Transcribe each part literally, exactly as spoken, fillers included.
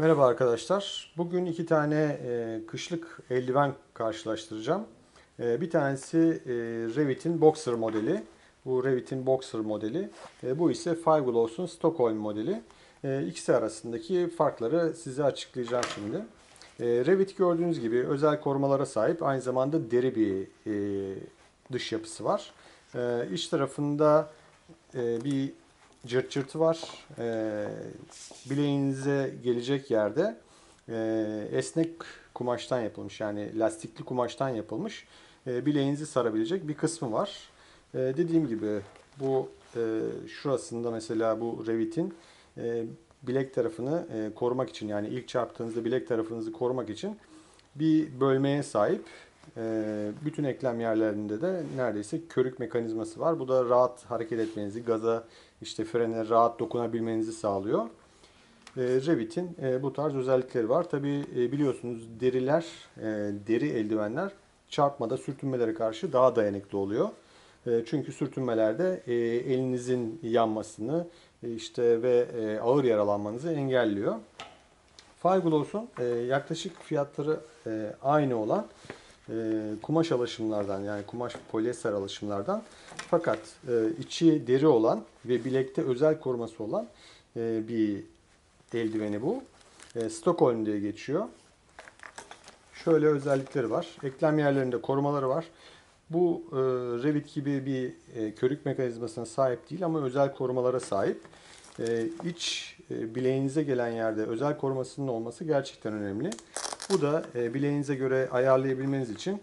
Merhaba arkadaşlar. Bugün iki tane e, kışlık eldiven karşılaştıracağım. E, bir tanesi e, Revit'in Boxxer modeli. Bu Revit'in Boxxer modeli. E, bu ise Five Gloves'un Stockholm modeli. E, ikisi arasındaki farkları size açıklayacağım şimdi. E, Revit gördüğünüz gibi özel korumalara sahip. Aynı zamanda deri bir e, dış yapısı var. E, iç tarafında e, bir cırt cırtı var. E, bileğinize gelecek yerde e, esnek kumaştan yapılmış, yani lastikli kumaştan yapılmış e, bileğinizi sarabilecek bir kısmı var. E, dediğim gibi bu e, şurasında mesela bu Revit'in e, bilek tarafını e, korumak için, yani ilk çarptığınızda bilek tarafınızı korumak için bir bölmeye sahip. E, bütün eklem yerlerinde de neredeyse körük mekanizması var. Bu da rahat hareket etmenizi, gaza, işte frene rahat dokunabilmenizi sağlıyor. E, Revit'in e, bu tarz özellikleri var. Tabi e, biliyorsunuz deriler, e, deri eldivenler çarpmada, sürtünmelere karşı daha dayanıklı oluyor. E, çünkü sürtünmelerde e, elinizin yanmasını e, işte ve e, ağır yaralanmanızı engelliyor. Five Gloves'un e, yaklaşık fiyatları e, aynı olan kumaş alaşımlardan, yani kumaş polyester alaşımlardan, fakat içi deri olan ve bilekte özel koruması olan bir eldiveni bu. Stockholm diye geçiyor. Şöyle özellikleri var. Eklem yerlerinde korumaları var. Bu Revit gibi bir körük mekanizmasına sahip değil ama özel korumalara sahip. İç bileğinize gelen yerde özel korumasının olması gerçekten önemli. Bu da bileğinize göre ayarlayabilmeniz için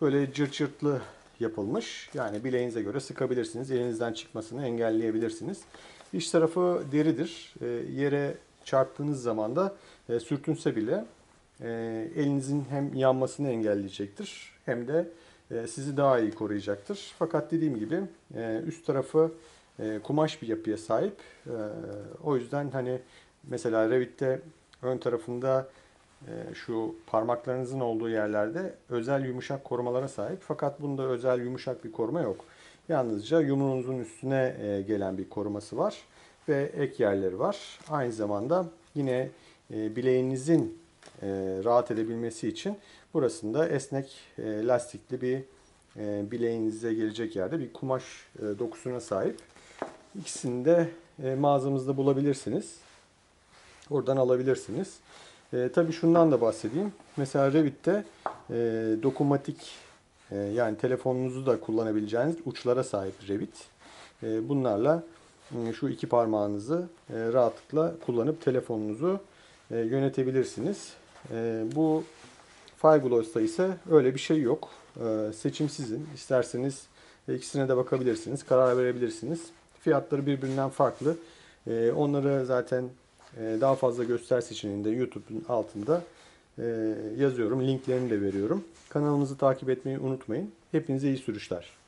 böyle cırt cırtlı yapılmış. Yani bileğinize göre sıkabilirsiniz. Elinizden çıkmasını engelleyebilirsiniz. İç tarafı deridir. Yere çarptığınız zaman da sürtünse bile elinizin hem yanmasını engelleyecektir hem de sizi daha iyi koruyacaktır. Fakat dediğim gibi üst tarafı kumaş bir yapıya sahip. O yüzden hani mesela Revit'te ön tarafında şu parmaklarınızın olduğu yerlerde özel yumuşak korumalara sahip. Fakat bunda özel yumuşak bir koruma yok. Yalnızca yumruğunuzun üstüne gelen bir koruması var. Ve ek yerleri var. Aynı zamanda yine bileğinizin rahat edebilmesi için burasında esnek lastikli bir bileğinize gelecek yerde bir kumaş dokusuna sahip. İkisini de mağazamızda bulabilirsiniz. Oradan alabilirsiniz. E, tabii şundan da bahsedeyim. Mesela Revit'te e, dokunmatik, e, yani telefonunuzu da kullanabileceğiniz uçlara sahip Revit. E, bunlarla e, şu iki parmağınızı e, rahatlıkla kullanıp telefonunuzu e, yönetebilirsiniz. E, bu Five Gloves'ta ise öyle bir şey yok. E, seçim sizin. İsterseniz e, ikisine de bakabilirsiniz, karar verebilirsiniz. Fiyatları birbirinden farklı. E, onları zaten daha fazla göster seçeneğinde YouTube'un altında yazıyorum. Linklerini de veriyorum. Kanalımızı takip etmeyi unutmayın. Hepinize iyi sürüşler.